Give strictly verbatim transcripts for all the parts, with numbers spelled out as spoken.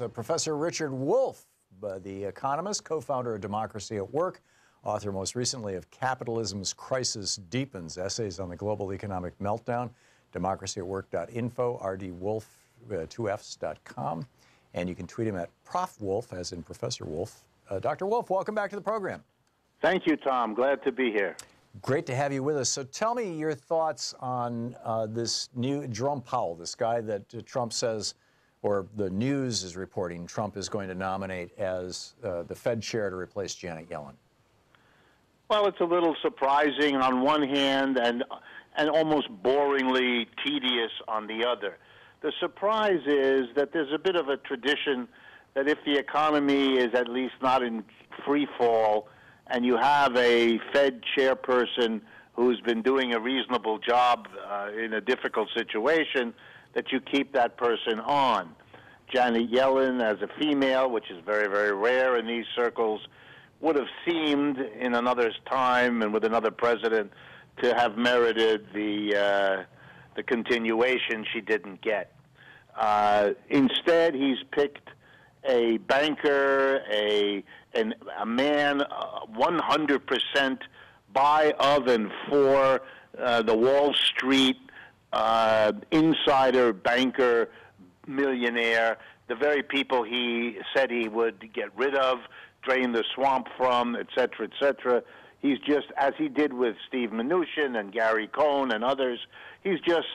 uh, Professor Richard Wolff, uh, the economist, co-founder of Democracy at Work, author most recently of Capitalism's Crisis Deepens, Essays on the Global Economic Meltdown, democracy at work dot info, r d wolff two f's dot com. And you can tweet him at Prof Wolff, as in Professor Wolff. Uh, Doctor Wolff, welcome back to the program. Thank you, Tom. Glad to be here. Great to have you with us. So tell me your thoughts on uh, this new Jerome Powell, this guy that uh, Trump says, or the news is reporting, Trump is going to nominate as uh, the Fed chair to replace Janet Yellen. Well, it's a little surprising on one hand and, and almost boringly tedious on the other. The surprise is that there's a bit of a tradition that if the economy is at least not in free fall and you have a Fed chairperson who's been doing a reasonable job uh, in a difficult situation, that you keep that person on. Janet Yellen, as a female, which is very, very rare in these circles, would have seemed in another's time and with another president to have merited the, uh, the continuation she didn't get. Uh, instead, he's picked a banker, a, an, a man one hundred percent by, of, and for uh, the Wall Street uh, insider banker millionaire, the very people he said he would get rid of, drain the swamp from, et cetera, et cetera. He's just, as he did with Steve Mnuchin and Gary Cohn and others, he's just,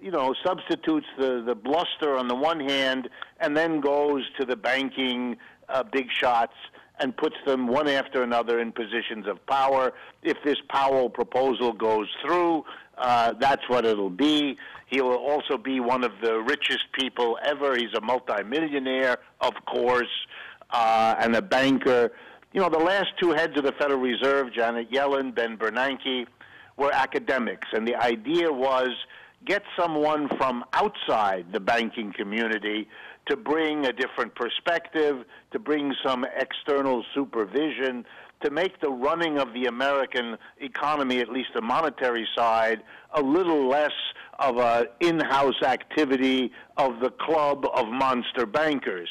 you know, substitutes the, the bluster on the one hand and then goes to the banking uh, big shots and puts them one after another in positions of power. If this Powell proposal goes through, uh, that's what it'll be. He will also be one of the richest people ever. He's a multimillionaire, of course. Uh, and a banker. You know, the last two heads of the Federal Reserve, Janet Yellen, Ben Bernanke, were academics. And the idea was get someone from outside the banking community to bring a different perspective, to bring some external supervision, to make the running of the American economy, at least the monetary side, a little less of an in-house activity of the club of monster bankers.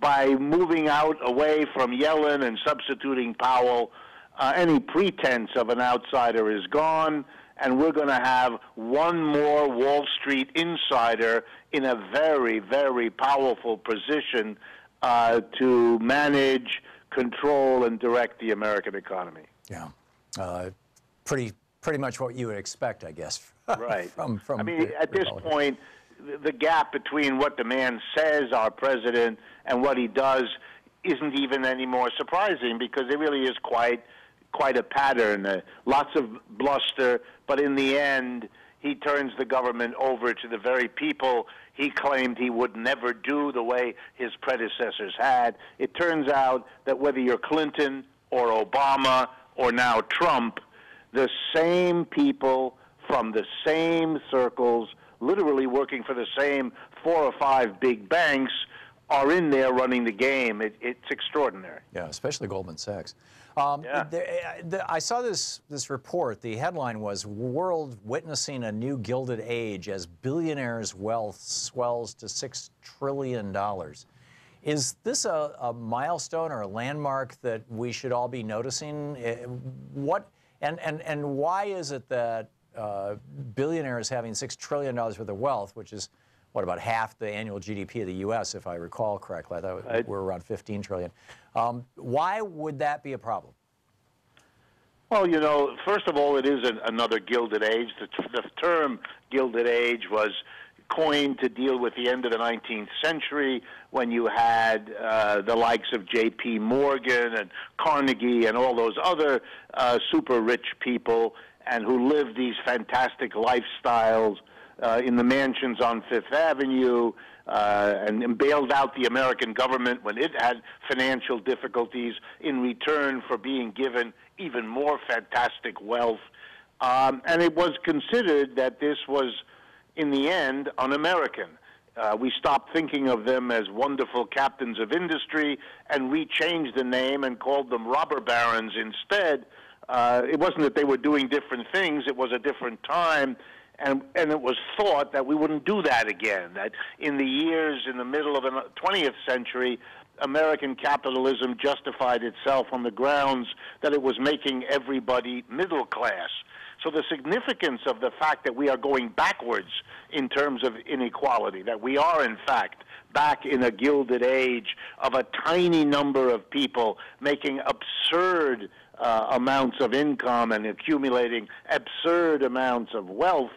By moving out away from Yellen and substituting Powell, uh, any pretense of an outsider is gone, and we're going to have one more Wall Street insider in a very, very powerful position uh, to manage, control, and direct the American economy. Yeah. Uh, pretty, pretty much what you would expect, I guess. Right. from, from I mean, at this point, the gap between what the man says, our president, and what he does isn't even any more surprising, because it really is quite quite a pattern. Uh, lots of bluster, but in the end, he turns the government over to the very people he claimed he would never do the way his predecessors had. It turns out that whether you're Clinton or Obama or now Trump, the same people from the same circles, literally working for the same four or five big banks, are in there running the game. It, it's extraordinary. Yeah, especially Goldman Sachs. Um, yeah. the, the, I saw this, this report. The headline was, "World Witnessing a New Gilded Age as Billionaires' Wealth Swells to six trillion dollars. Is this a, a milestone or a landmark that we should all be noticing? What, and, and, and why is it that Uh, billionaires having six trillion dollars worth of wealth, which is, what, about half the annual G D P of the U S, if I recall correctly. I thought I, we're around fifteen trillion dollars. Um, why would that be a problem? Well, you know, first of all, it is an, another Gilded Age. The, the term Gilded Age was coined to deal with the end of the nineteenth century, when you had uh, the likes of J P Morgan and Carnegie and all those other uh, super-rich people, and who lived these fantastic lifestyles uh, in the mansions on Fifth Avenue uh, and, and bailed out the American government when it had financial difficulties in return for being given even more fantastic wealth. Um, and it was considered that this was, in the end, un-American. Uh, we stopped thinking of them as wonderful captains of industry and rechanged the name and called them robber barons instead. Uh, it wasn't that they were doing different things. It was a different time. And, and it was thought that we wouldn't do that again, that in the years in the middle of the twentieth century, American capitalism justified itself on the grounds that it was making everybody middle class. So the significance of the fact that we are going backwards in terms of inequality, that we are, in fact, back in a gilded age of a tiny number of people making absurd uh, amounts of income and accumulating absurd amounts of wealth,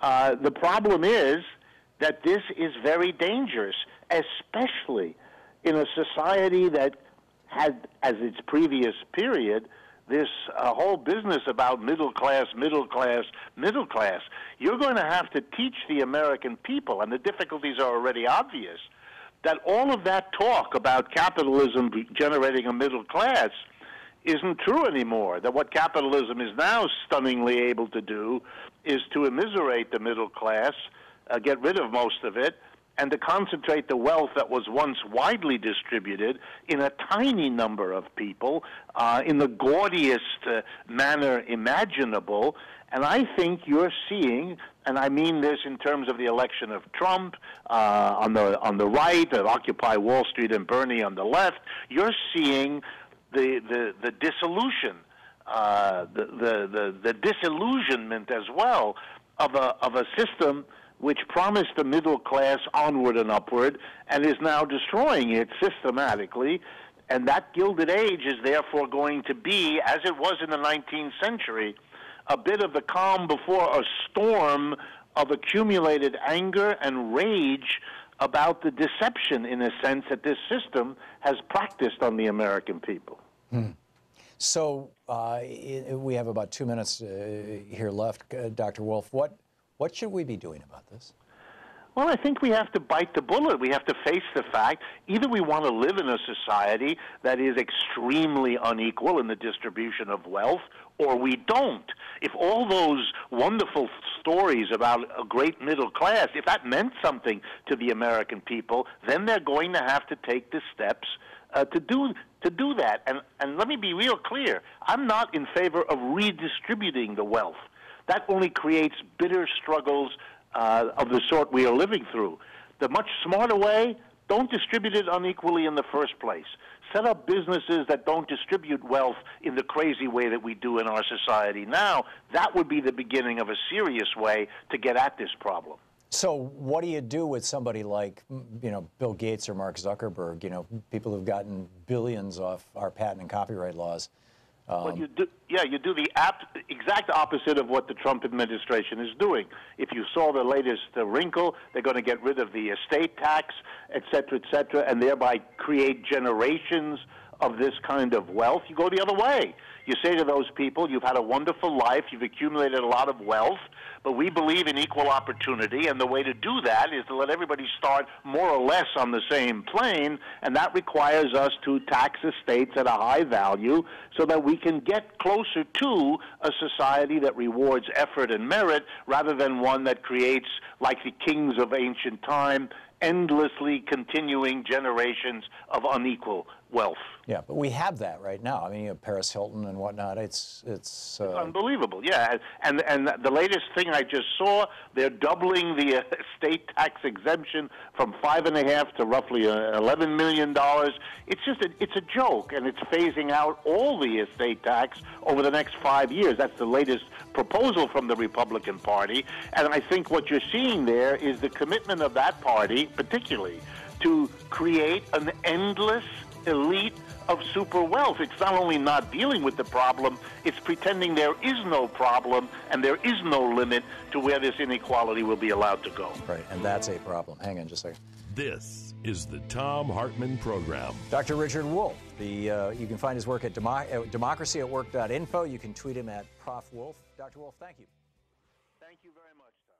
uh, the problem is that this is very dangerous, especially in a society that had, as its previous period, this uh, whole business about middle class, middle class, middle class. You're going to have to teach the American people, and the difficulties are already obvious, that all of that talk about capitalism generating a middle class isn't true anymore, that what capitalism is now stunningly able to do is to immiserate the middle class, uh, get rid of most of it, and to concentrate the wealth that was once widely distributed in a tiny number of people uh, in the gaudiest uh, manner imaginable. And I think you're seeing, and I mean this in terms of the election of Trump uh, on the on the right, of Occupy Wall Street and Bernie on the left, you're seeing the, the, the dissolution, uh, the, the, the, the disillusionment as well of a, of a system which promised the middle class onward and upward and is now destroying it systematically. And that Gilded Age is therefore going to be, as it was in the nineteenth century, a bit of the calm before a storm of accumulated anger and rage about the deception, in a sense, that this system has practiced on the American people. Hmm. So uh, we have about two minutes uh, here left. Uh, Doctor Wolff, what What should we be doing about this? Well, I think we have to bite the bullet. We have to face the fact either we want to live in a society that is extremely unequal in the distribution of wealth, or we don't. If all those wonderful stories about a great middle class, if that meant something to the American people, then they're going to have to take the steps uh, to do to do that. And, and let me be real clear. I'm not in favor of redistributing the wealth. That only creates bitter struggles uh, of the sort we are living through. The much smarter way, don't distribute it unequally in the first place. Set up businesses that don't distribute wealth in the crazy way that we do in our society now. That would be the beginning of a serious way to get at this problem. So what do you do with somebody like, you know, Bill Gates or Mark Zuckerberg, you know, people who've gotten billions off our patent and copyright laws? Um, well, you do, yeah, you do the ap- exact opposite of what the Trump administration is doing. If you saw the latest uh, wrinkle, they're going to get rid of the estate tax, et cetera, et cetera, and thereby create generations of this kind of wealth. You go the other way. You say to those people, you've had a wonderful life, you've accumulated a lot of wealth, but we believe in equal opportunity, and the way to do that is to let everybody start more or less on the same plane, and that requires us to tax estates at a high value so that we can get closer to a society that rewards effort and merit rather than one that creates, like the kings of ancient time, endlessly continuing generations of unequal wealth. Yeah, but we have that right now. I mean, you know, Paris Hilton and whatnot. It's it's, uh... it's unbelievable. Yeah, and and the latest thing I just saw, they're doubling the uh, estate tax exemption from five and a half to roughly uh, eleven million dollars. It's just a, it's a joke, and it's phasing out all the estate tax over the next five years. That's the latest proposal from the Republican Party, and I think what you're seeing there is the commitment of that party, particularly, to create an endless elite of super wealth. It's not only not dealing with the problem, it's pretending there is no problem and there is no limit to where this inequality will be allowed to go. Right, and that's a problem. Hang on just a second. This is the Thom Hartmann Program. Doctor Richard Wolff, the, uh, you can find his work at demo- uh, democracy at work dot info. You can tweet him at Prof Wolff. Doctor Wolff, thank you. Thank you very much.